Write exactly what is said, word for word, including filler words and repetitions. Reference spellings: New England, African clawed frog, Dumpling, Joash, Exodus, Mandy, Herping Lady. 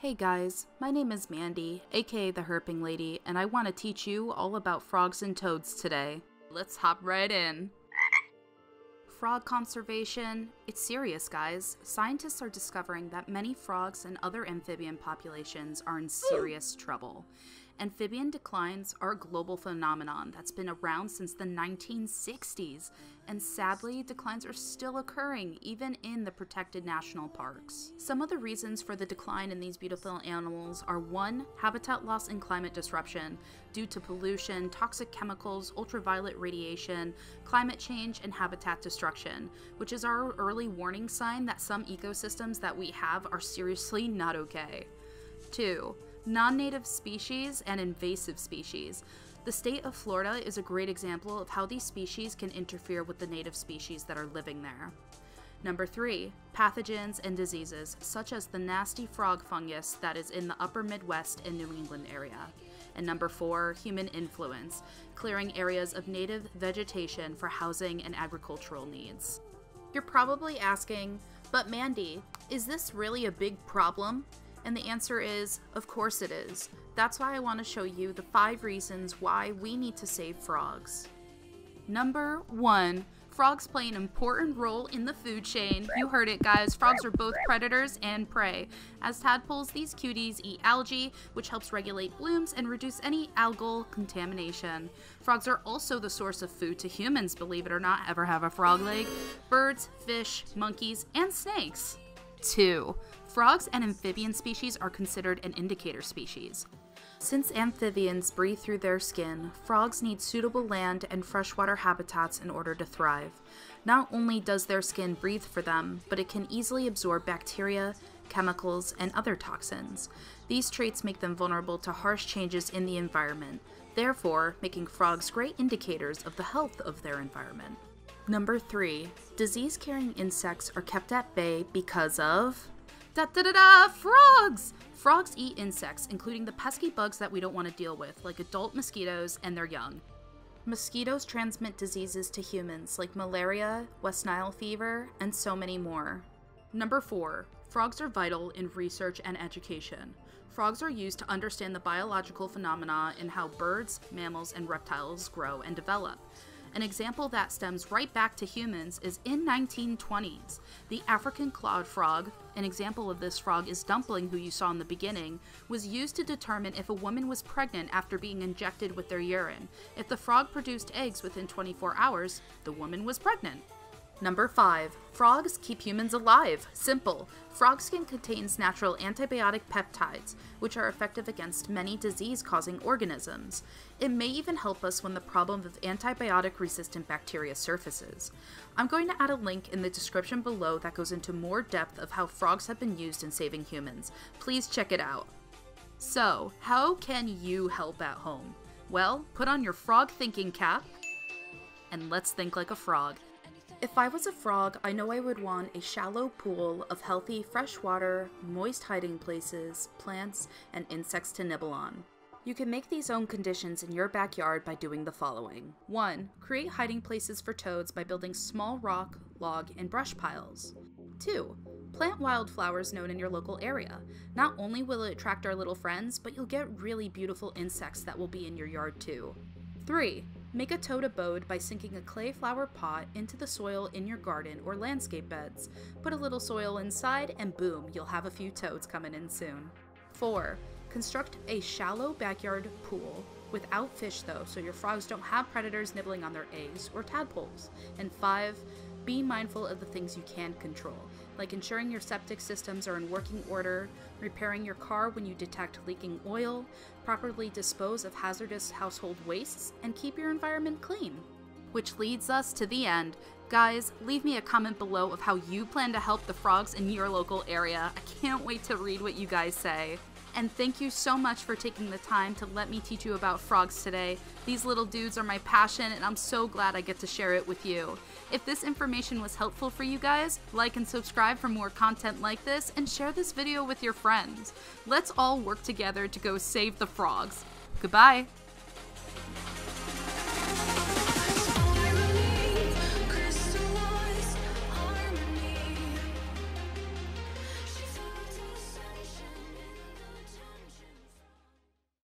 Hey guys, my name is Mandy, aka the Herping Lady, and I want to teach you all about frogs and toads today. Let's hop right in. Frog conservation, it's serious guys. Scientists are discovering that many frogs and other amphibian populations are in serious trouble. Amphibian declines are a global phenomenon that's been around since the nineteen sixties, and sadly, declines are still occurring even in the protected national parks. Some of the reasons for the decline in these beautiful animals are one, habitat loss and climate disruption due to pollution, toxic chemicals, ultraviolet radiation, climate change, and habitat destruction, which is our early warning sign that some ecosystems that we have are seriously not okay. Two, non-native species and invasive species. The state of Florida is a great example of how these species can interfere with the native species that are living there. Number three, pathogens and diseases, such as the nasty frog fungus that is in the upper Midwest and New England area. And number four, human influence, clearing areas of native vegetation for housing and agricultural needs. You're probably asking, but Mandy, is this really a big problem? And the answer is, of course it is. That's why I want to show you the five reasons why we need to save frogs. Number one, frogs play an important role in the food chain. You heard it guys, frogs are both predators and prey. As tadpoles, these cuties eat algae, which helps regulate blooms and reduce any algal contamination. Frogs are also the source of food to humans, believe it or not, ever have a frog leg, birds, fish, monkeys, and snakes. Two, frogs and amphibian species are considered an indicator species. Since amphibians breathe through their skin, frogs need suitable land and freshwater habitats in order to thrive. Not only does their skin breathe for them, but it can easily absorb bacteria, chemicals, and other toxins. These traits make them vulnerable to harsh changes in the environment, therefore making frogs great indicators of the health of their environment. Number three, disease-carrying insects are kept at bay because of da da da da frogs! Frogs eat insects, including the pesky bugs that we don't want to deal with, like adult mosquitoes and their young. Mosquitoes transmit diseases to humans, like malaria, West Nile fever, and so many more. Number four, frogs are vital in research and education. Frogs are used to understand the biological phenomena in how birds, mammals, and reptiles grow and develop. An example that stems right back to humans is in nineteen twenties. The African clawed frog, an example of this frog is Dumpling, who you saw in the beginning, was used to determine if a woman was pregnant after being injected with their urine. If the frog produced eggs within twenty-four hours, the woman was pregnant. Number five, frogs keep humans alive. Simple. Frog skin contains natural antibiotic peptides, which are effective against many disease-causing organisms. It may even help us when the problem of antibiotic-resistant bacteria surfaces. I'm going to add a link in the description below that goes into more depth of how frogs have been used in saving humans. Please check it out. So, how can you help at home? Well, put on your frog thinking cap, and let's think like a frog. If I was a frog, I know I would want a shallow pool of healthy fresh water, moist hiding places, plants, and insects to nibble on. You can make these own conditions in your backyard by doing the following. One, create hiding places for toads by building small rock, log, and brush piles. Two, plant wildflowers known in your local area. Not only will it attract our little friends, but you'll get really beautiful insects that will be in your yard too. Three, make a toad abode by sinking a clay flower pot into the soil in your garden or landscape beds. Put a little soil inside and boom, you'll have a few toads coming in soon. Four, construct a shallow backyard pool without fish though, so your frogs don't have predators nibbling on their eggs or tadpoles. And five, be mindful of the things you can control, like ensuring your septic systems are in working order, repairing your car when you detect leaking oil, properly dispose of hazardous household wastes, and keep your environment clean. Which leads us to the end. Guys, leave me a comment below of how you plan to help the frogs in your local area. I can't wait to read what you guys say. And thank you so much for taking the time to let me teach you about frogs today. These little dudes are my passion and I'm so glad I get to share it with you. If this information was helpful for you guys, like and subscribe for more content like this and share this video with your friends. Let's all work together to go save the frogs. Goodbye.